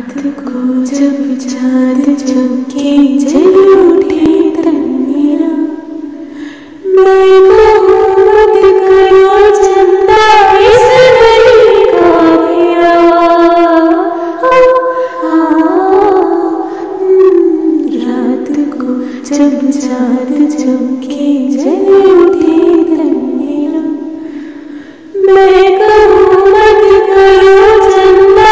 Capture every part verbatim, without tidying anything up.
को जब चाँद चमके जल उठे तन्निया मैं मोहब्बत करो चंदा इस दिल को दिया रात को जब चाँद चमके जल उठे तन्निया मैं मोहब्बत करो चंदा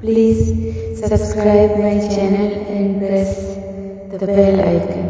Please subscribe my channel and press the bell icon.